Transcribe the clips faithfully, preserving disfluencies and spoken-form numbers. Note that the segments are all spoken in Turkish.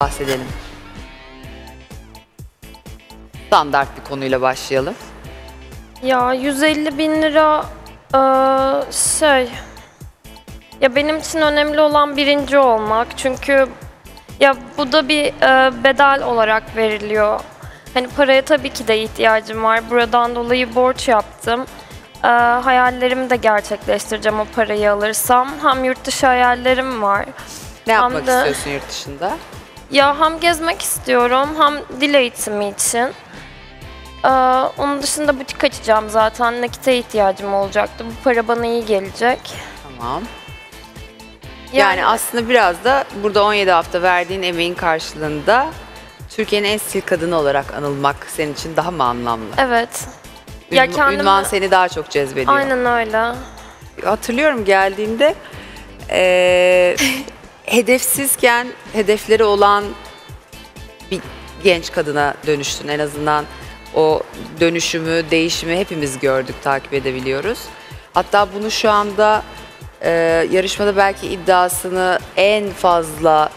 Bahsedelim. Standart bir konuyla başlayalım. Ya yüz elli bin lira e, şey ya benim için önemli olan birinci olmak, çünkü ya bu da bir e, bedel olarak veriliyor. Hani paraya tabii ki de ihtiyacım var. Buradan dolayı borç yaptım. E, hayallerimi de gerçekleştireceğim o parayı alırsam. Hem yurt dışı hayallerim var. Ne yapmak de... istiyorsun yurt dışında? Ya hem gezmek istiyorum, hem dil eğitimi için. Ee, onun dışında butik açacağım zaten. Nakite ihtiyacım olacaktı. Bu para bana iyi gelecek. Tamam. Yani, yani aslında biraz da burada on yedi hafta verdiğin emeğin karşılığında Türkiye'nin en stil kadını olarak anılmak senin için daha mı anlamlı? Evet. Ün, ya kendimi... Ünvan seni daha çok cezbediyor. Aynen öyle. Hatırlıyorum geldiğinde... Ee... hedefsizken hedefleri olan bir genç kadına dönüştün. En azından o dönüşümü, değişimi hepimiz gördük, takip edebiliyoruz. Hatta bunu şu anda e, yarışmada belki iddiasını en fazla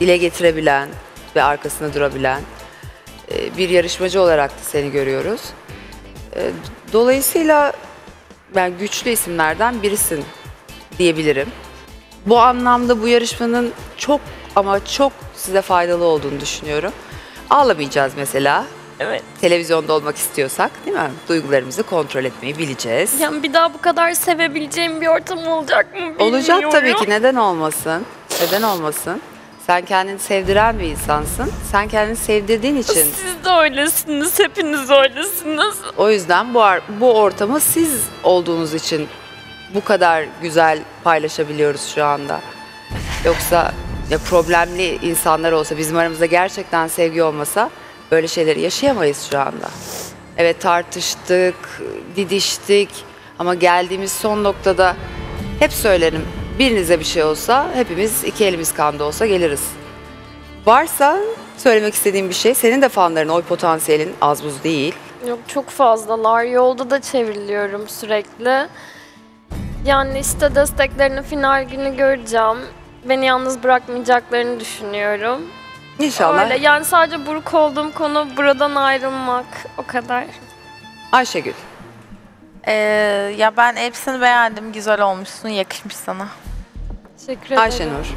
dile getirebilen ve arkasında durabilen e, bir yarışmacı olarak da seni görüyoruz. E, dolayısıyla yani güçlü isimlerden birisin diyebilirim. Bu anlamda bu yarışmanın çok ama çok size faydalı olduğunu düşünüyorum. Ağlamayacağız mesela. Evet. Televizyonda olmak istiyorsak, değil mi? Duygularımızı kontrol etmeyi bileceğiz. Yani bir daha bu kadar sevebileceğim bir ortam olacak mı bilmiyorum. Olacak tabii ki. Neden olmasın? Neden olmasın? Sen kendini sevdiren bir insansın. Sen kendini sevdirdiğin için. Siz de öylesiniz. Hepiniz öylesiniz. O yüzden bu, bu ortamı siz olduğunuz için bu kadar güzel paylaşabiliyoruz şu anda. Yoksa ya problemli insanlar olsa, bizim aramızda gerçekten sevgi olmasa böyle şeyleri yaşayamayız şu anda. Evet, tartıştık, didiştik ama geldiğimiz son noktada hep söylerim, birinize bir şey olsa hepimiz iki elimiz kanda olsa geliriz. Varsa söylemek istediğim bir şey, senin de fanların oy potansiyelin az buz değil. Yok, çok fazlalar, yolda da çevriliyorum sürekli. Yani işte desteklerini final günü göreceğim. Beni yalnız bırakmayacaklarını düşünüyorum. İnşallah. Öyle. Yani sadece buruk olduğum konu buradan ayrılmak. O kadar. Ayşegül. Ee, ya ben hepsini beğendim. Güzel olmuşsun. Yakışmış sana. Teşekkür ederim. Ayşenur.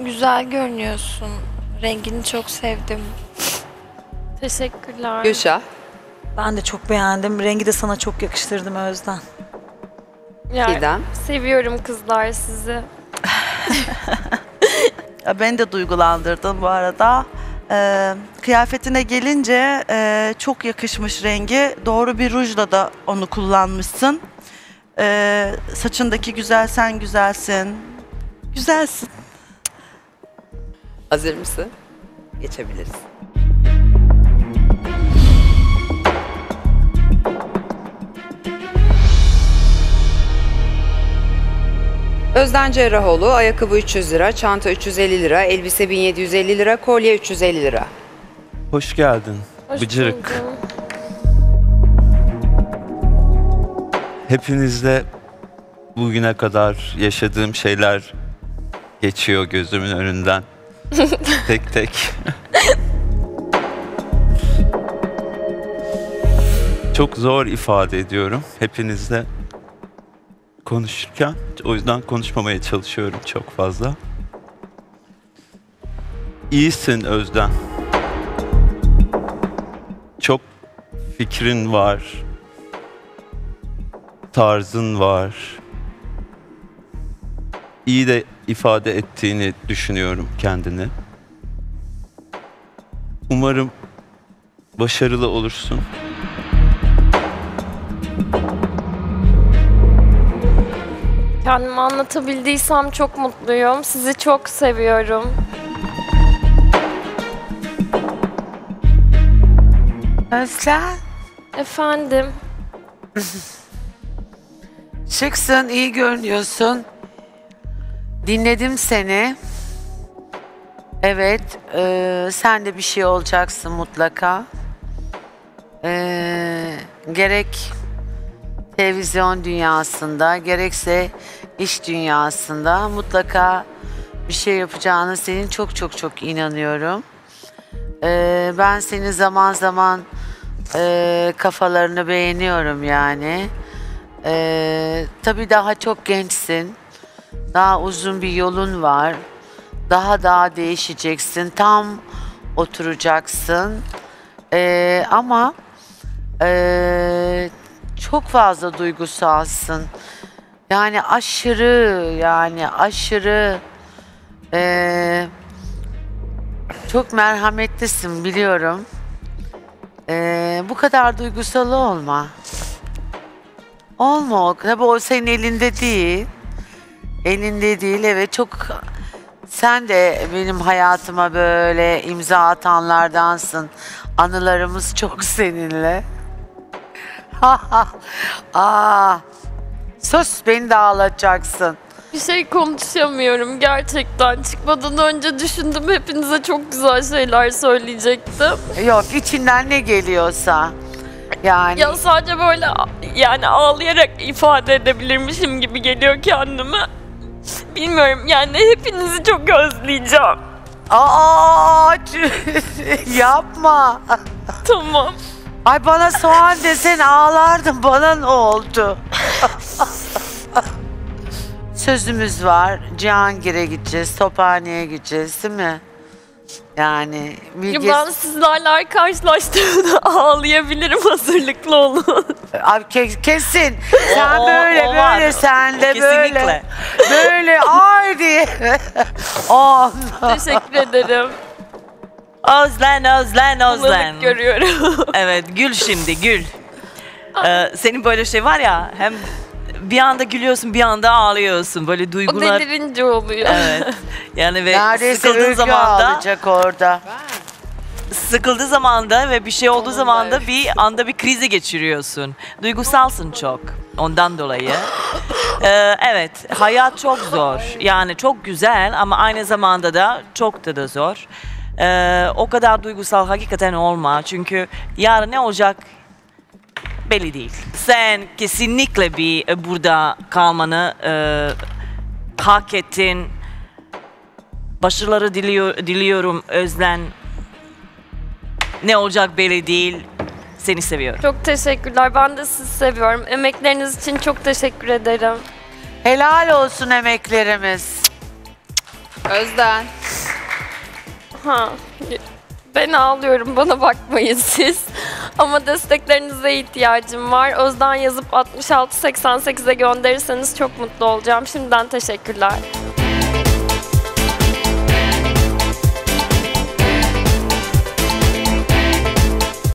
Güzel görünüyorsun. Rengini çok sevdim. Teşekkürler. Göşa. Ben de çok beğendim. Rengi de sana çok yakıştırdım Özden. Yani, seviyorum kızlar sizi. Beni de duygulandırdın bu arada. Ee, kıyafetine gelince e, çok yakışmış rengi. Doğru bir rujla da onu kullanmışsın. Ee, saçındaki güzel, sen güzelsin. Güzelsin. Hazır mısın? Geçebiliriz. Özden Cerrahoğlu, ayakkabı üç yüz lira, çanta üç yüz elli lira, elbise bin yedi yüz elli lira, kolye üç yüz elli lira. Hoş geldin. Hoş Bıcırık. Buldum. Hepinizle bugüne kadar yaşadığım şeyler geçiyor gözümün önünden. Tek tek. Çok zor ifade ediyorum hepinizle konuşurken, o yüzden konuşmamaya çalışıyorum çok fazla. İyisin Özden. Çok fikrin var. Tarzın var. İyi de ifade ettiğini düşünüyorum kendini. Umarım başarılı olursun. Kendimi anlatabildiysem çok mutluyum. Sizi çok seviyorum. Özlem. Efendim. Şıksın, iyi görünüyorsun. Dinledim seni. Evet, e, sen de bir şey olacaksın mutlaka. E, gerek televizyon dünyasında, gerekse iş dünyasında mutlaka bir şey yapacağına senin çok çok çok inanıyorum. Ee, ben seni zaman zaman e, kafalarını beğeniyorum yani. Ee, tabii daha çok gençsin. Daha uzun bir yolun var. Daha daha değişeceksin. Tam oturacaksın. Ee, ama e, çok fazla duygusalsın. Yani aşırı yani aşırı e, çok merhametlisin biliyorum. E, bu kadar duygusal olma. Olma. Tabii o senin elinde değil. Elinde değil, evet. Çok sen de benim hayatıma böyle imza atanlardansın. Anılarımız çok seninle. Aa, sus, beni de ağlatacaksın. Bir şey konuşamıyorum gerçekten. Çıkmadan önce düşündüm, hepinize çok güzel şeyler söyleyecektim. Yok, içinden ne geliyorsa. Yani. Ya sadece böyle yani ağlayarak ifade edebilirmişim gibi geliyor kendime. Bilmiyorum yani, hepinizi çok özleyeceğim. Aa, yapma. Tamam. Ay, bana soğan desen ağlardım, bana ne oldu? Sözümüz var, Cihangir'e gideceğiz, Tophane'ye gideceğiz değil mi? Yani Bilge... Ben sizlerle karşılaştığımda ağlayabilirim, hazırlıklı olun. Abi kesin. Sen o, böyle o böyle sen de böyle. Böyle ay diye. Teşekkür ederim. Özlen, özlen, özlen. Ulanık görüyorum. Evet, gül şimdi, gül. Ee, senin böyle şey var ya, hem bir anda gülüyorsun, bir anda ağlıyorsun. Böyle duygular... O delirince oluyor. Evet. Yani ve neredeyse sıkıldığın zaman da... ağlayacak orada. Sıkıldığı zaman da ve bir şey olduğu zaman da bir anda bir krize geçiriyorsun. Duygusalsın çok. Ondan dolayı. Ee, evet, hayat çok zor. Yani çok güzel ama aynı zamanda da çok da da zor. Ee, o kadar duygusal hakikaten olma. Çünkü yarın ne olacak belli değil. Sen kesinlikle bir e, burada kalmanı e, hak ettin. Başarıları diliyor, diliyorum Özden. Ne olacak belli değil. Seni seviyorum. Çok teşekkürler. Ben de sizi seviyorum. Emekleriniz için çok teşekkür ederim. Helal olsun emeklerimiz. Özden. Ha, ben ağlıyorum, bana bakmayın siz. Ama desteklerinize ihtiyacım var. Özden yazıp altmış altı seksen sekize gönderirseniz çok mutlu olacağım. Şimdiden teşekkürler.